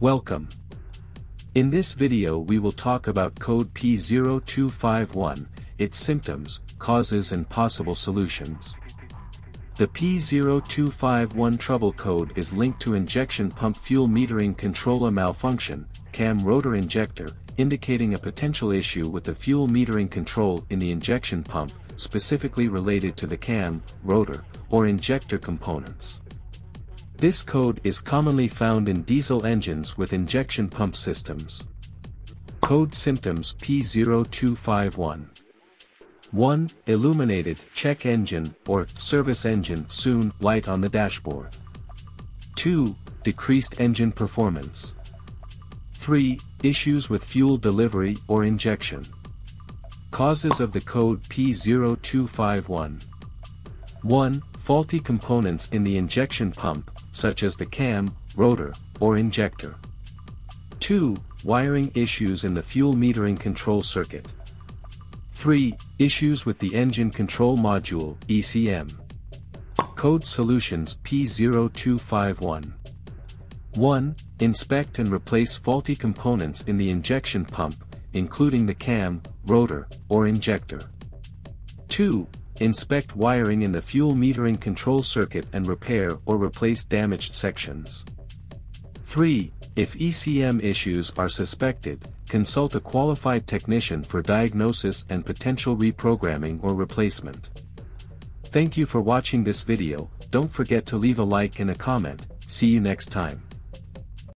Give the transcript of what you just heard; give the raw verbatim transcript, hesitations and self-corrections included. Welcome. In this video we will talk about code P zero two five one, its symptoms, causes and possible solutions. The P zero two five one trouble code is linked to injection pump fuel metering controller malfunction, C A M rotor injector, indicating a potential issue with the fuel metering control in the injection pump, specifically related to the C A M, rotor, or injector components. This code is commonly found in diesel engines with injection pump systems. Code symptoms P zero two five one. one. Illuminated, check engine, or service engine soon light on the dashboard. two. Decreased engine performance. three. Issues with fuel delivery or injection. Causes of the code P zero two five one. one. Faulty components in the injection pump, such as the C A M, rotor, or injector. two. Wiring issues in the fuel metering control circuit. three. Issues with the engine control module, E C M. Code solutions P zero two five one. one. Inspect and replace faulty components in the injection pump, including the C A M, rotor, or injector. two. Inspect wiring in the fuel metering control circuit and repair or replace damaged sections. three. If E C M issues are suspected, consult a qualified technician for diagnosis and potential reprogramming or replacement. Thank you for watching this video. Don't forget to leave a like and a comment. See you next time.